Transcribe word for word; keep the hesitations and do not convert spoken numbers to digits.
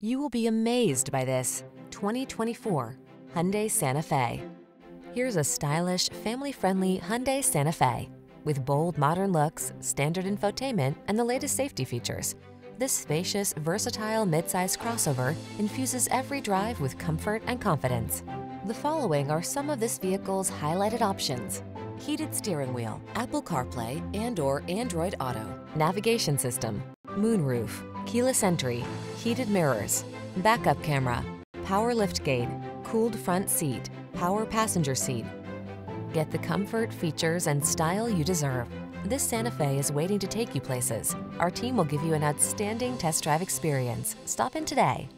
You will be amazed by this twenty twenty-four Hyundai Santa Fe. Here's a stylish, family-friendly Hyundai Santa Fe with bold modern looks, standard infotainment, and the latest safety features. This spacious, versatile midsize crossover infuses every drive with comfort and confidence. The following are some of this vehicle's highlighted options: heated steering wheel, Apple CarPlay and/or Android Auto, navigation system, moonroof, keyless entry, heated mirrors, backup camera, power liftgate, cooled front seat, power passenger seat. Get the comfort, features, and style you deserve. This Santa Fe is waiting to take you places. Our team will give you an outstanding test drive experience. Stop in today.